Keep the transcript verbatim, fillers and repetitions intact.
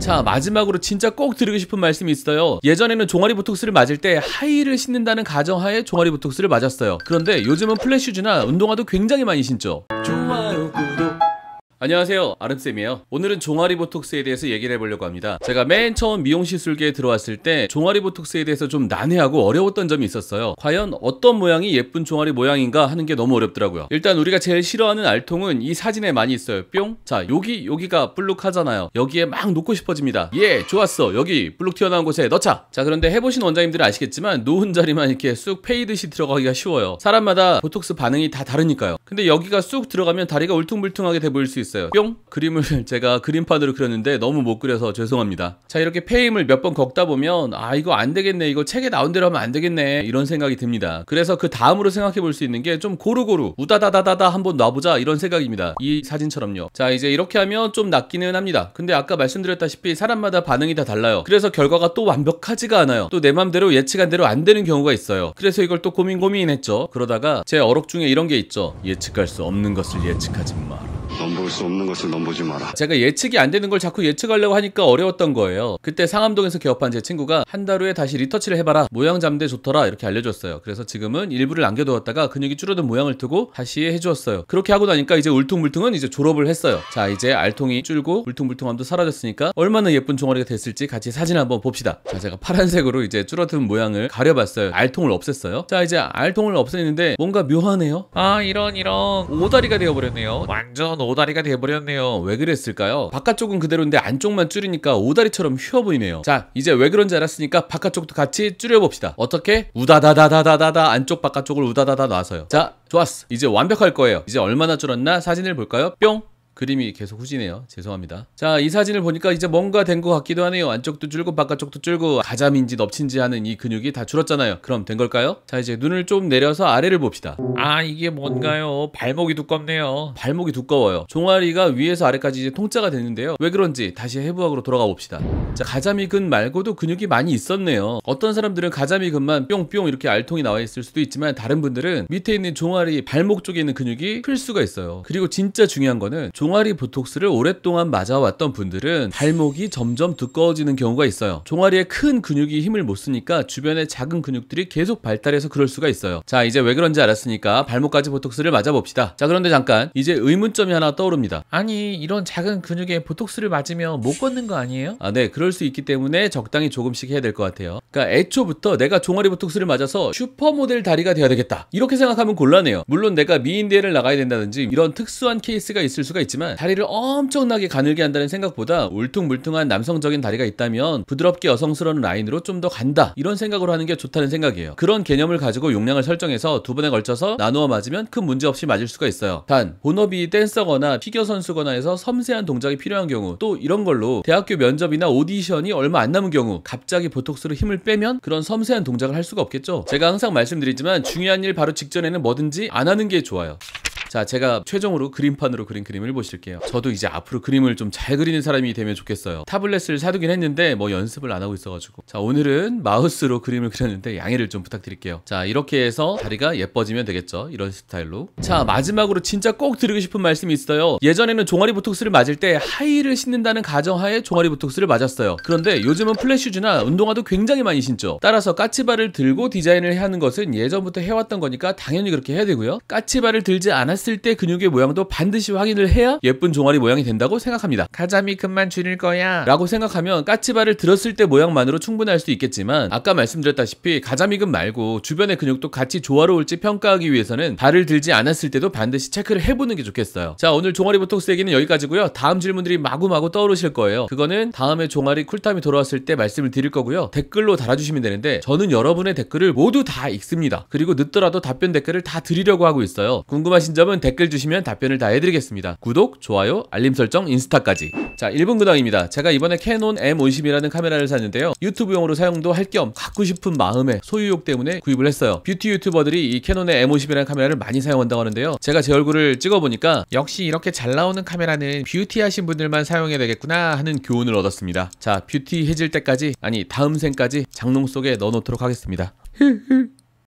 자, 마지막으로 진짜 꼭 드리고 싶은 말씀이 있어요. 예전에는 종아리 보톡스를 맞을 때 하이힐을 신는다는 가정하에 종아리 보톡스를 맞았어요. 그런데 요즘은 플랫 슈즈나 운동화도 굉장히 많이 신죠. 좋아요, 구독. 안녕하세요, 아름쌤이에요. 오늘은 종아리 보톡스에 대해서 얘기를 해보려고 합니다. 제가 맨 처음 미용 시술계에 들어왔을 때 종아리 보톡스에 대해서 좀 난해하고 어려웠던 점이 있었어요. 과연 어떤 모양이 예쁜 종아리 모양인가 하는 게 너무 어렵더라고요. 일단 우리가 제일 싫어하는 알통은 이 사진에 많이 있어요. 뿅! 자, 여기, 여기가 볼록하잖아요. 여기에 막 놓고 싶어집니다. 예! 좋았어! 여기 볼록 튀어나온 곳에 넣자! 자, 그런데 해보신 원장님들은 아시겠지만 놓은 자리만 이렇게 쑥 패이듯이 들어가기가 쉬워요. 사람마다 보톡스 반응이 다 다르니까요. 근데 여기가 쑥 들어가면 다리가 울퉁불퉁하게 돼 보일 수 있어요. 뿅! 그림을 제가 그림판으로 그렸는데 너무 못 그려서 죄송합니다. 자, 이렇게 페임을 몇 번 걷다 보면 아, 이거 안 되겠네, 이거 책에 나온 대로 하면 안 되겠네, 이런 생각이 듭니다. 그래서 그 다음으로 생각해 볼 수 있는 게 좀 고루고루 우다다다다다 한번 놔보자, 이런 생각입니다. 이 사진처럼요. 자, 이제 이렇게 하면 좀 낫기는 합니다. 근데 아까 말씀드렸다시피 사람마다 반응이 다 달라요. 그래서 결과가 또 완벽하지가 않아요. 또 내 맘대로 예측한 대로 안 되는 경우가 있어요. 그래서 이걸 또 고민 고민했죠. 그러다가 제 어록 중에 이런 게 있죠. 예측할 수 없는 것을 예측하지 마라. 넘볼 수 없는 것을 넘보지 마라. 제가 예측이 안 되는 걸 자꾸 예측하려고 하니까 어려웠던 거예요. 그때 상암동에서 개업한 제 친구가 한 달 후에 다시 리터치를 해봐라, 모양 잡는 데 좋더라, 이렇게 알려줬어요. 그래서 지금은 일부를 남겨두었다가 근육이 줄어든 모양을 두고 다시 해주었어요. 그렇게 하고 나니까 이제 울퉁불퉁은 이제 졸업을 했어요. 자, 이제 알통이 줄고 울퉁불퉁함도 사라졌으니까 얼마나 예쁜 종아리가 됐을지 같이 사진 한번 봅시다. 자, 제가 파란색으로 이제 줄어든 모양을 가려봤어요. 알통을 없앴어요. 자, 이제 알통을 없앴는데 뭔가 묘하네요. 아, 이런 이런 오다리가 되어버렸네요. 완전 오다리가 돼버렸네요. 왜 그랬을까요? 바깥쪽은 그대로인데 안쪽만 줄이니까 오다리처럼 휘어 보이네요. 자, 이제 왜 그런지 알았으니까 바깥쪽도 같이 줄여봅시다. 어떻게? 우다다다다다다다, 안쪽 바깥쪽을 우다다다 놔서요. 자, 좋았어. 이제 완벽할 거예요. 이제 얼마나 줄었나 사진을 볼까요? 뿅! 그림이 계속 후지네요. 죄송합니다. 자, 이 사진을 보니까 이제 뭔가 된 것 같기도 하네요. 안쪽도 줄고 바깥쪽도 줄고 가자민지 넙친지 하는 이 근육이 다 줄었잖아요. 그럼 된 걸까요? 자, 이제 눈을 좀 내려서 아래를 봅시다. 아, 이게 뭔가요? 발목이 두껍네요. 발목이 두꺼워요. 종아리가 위에서 아래까지 이제 통짜가 됐는데요. 왜 그런지 다시 해부학으로 돌아가 봅시다. 자, 가자미근 말고도 근육이 많이 있었네요. 어떤 사람들은 가자미근만 뿅뿅 이렇게 알통이 나와 있을 수도 있지만 다른 분들은 밑에 있는 종아리 발목 쪽에 있는 근육이 클 수가 있어요. 그리고 진짜 중요한 거는 종아리 보톡스를 오랫동안 맞아왔던 분들은 발목이 점점 두꺼워지는 경우가 있어요. 종아리에 큰 근육이 힘을 못 쓰니까 주변의 작은 근육들이 계속 발달해서 그럴 수가 있어요. 자, 이제 왜 그런지 알았으니까 발목까지 보톡스를 맞아봅시다. 자, 그런데 잠깐 이제 의문점이 하나 떠오릅니다. 아니, 이런 작은 근육에 보톡스를 맞으면 못 걷는 거 아니에요? 아, 네, 그럴 수 있기 때문에 적당히 조금씩 해야 될 것 같아요. 그러니까 애초부터 내가 종아리 보톡스를 맞아서 슈퍼모델 다리가 돼야 되겠다, 이렇게 생각하면 곤란해요. 물론 내가 미인대회를 나가야 된다든지 이런 특수한 케이스가 있을 수가 있지만 다리를 엄청나게 가늘게 한다는 생각보다 울퉁불퉁한 남성적인 다리가 있다면 부드럽게 여성스러운 라인으로 좀 더 간다, 이런 생각으로 하는 게 좋다는 생각이에요. 그런 개념을 가지고 용량을 설정해서 두 번에 걸쳐서 나누어 맞으면 큰 문제 없이 맞을 수가 있어요. 단, 본업이 댄서거나 피겨 선수거나 해서 섬세한 동작이 필요한 경우, 또 이런 걸로 대학교 면접이나 오디션이 얼마 안 남은 경우 갑자기 보톡스로 힘을 빼면 그런 섬세한 동작을 할 수가 없겠죠. 제가 항상 말씀드리지만 중요한 일 바로 직전에는 뭐든지 안 하는 게 좋아요. 자, 제가 최종으로 그림판으로 그린 그림을 보실게요. 저도 이제 앞으로 그림을 좀 잘 그리는 사람이 되면 좋겠어요. 타블렛을 사두긴 했는데 뭐 연습을 안 하고 있어가지고. 자, 오늘은 마우스로 그림을 그렸는데 양해를 좀 부탁드릴게요. 자, 이렇게 해서 다리가 예뻐지면 되겠죠. 이런 스타일로. 자, 마지막으로 진짜 꼭 드리고 싶은 말씀이 있어요. 예전에는 종아리 보톡스를 맞을 때 하이힐을 신는다는 가정하에 종아리 보톡스를 맞았어요. 그런데 요즘은 플랫 슈즈나 운동화도 굉장히 많이 신죠. 따라서 까치발을 들고 디자인을 해야 하는 것은 예전부터 해왔던 거니까 당연히 그렇게 해야 되고요. 까치발을 들지 않았 했을 때 근육의 모양도 반드시 확인을 해야 예쁜 종아리 모양이 된다고 생각합니다. 가자미 근만 줄일 거야 라고 생각하면 까치발을 들었을 때 모양만으로 충분할 수 있겠지만, 아까 말씀드렸다시피 가자미 근 말고 주변의 근육도 같이 조화로울지 평가하기 위해서는 발을 들지 않았을 때도 반드시 체크를 해보는 게 좋겠어요. 자, 오늘 종아리 보톡스 얘기는 여기까지고요. 다음 질문들이 마구마구 떠오르실 거예요. 그거는 다음에 종아리 쿨타임이 돌아왔을 때 말씀을 드릴 거고요. 댓글로 달아주시면 되는데 저는 여러분의 댓글을 모두 다 읽습니다. 그리고 늦더라도 답변 댓글을 다 드리려고 하고 있어요. 궁금하신 점은 댓글 주시면 답변을 다 해드리겠습니다. 구독, 좋아요, 알림 설정, 인스타까지. 자, 일 분 근황입니다. 제가 이번에 캐논 엠 오십이라는 카메라를 샀는데요. 유튜브용으로 사용도 할 겸 갖고 싶은 마음에 소유욕 때문에 구입을 했어요. 뷰티 유튜버들이 이 캐논의 엠 오십이라는 카메라를 많이 사용한다고 하는데요. 제가 제 얼굴을 찍어보니까 역시 이렇게 잘 나오는 카메라는 뷰티 하신 분들만 사용해야 되겠구나 하는 교훈을 얻었습니다. 자, 뷰티 해질 때까지, 아니 다음 생까지 장롱 속에 넣어놓도록 하겠습니다.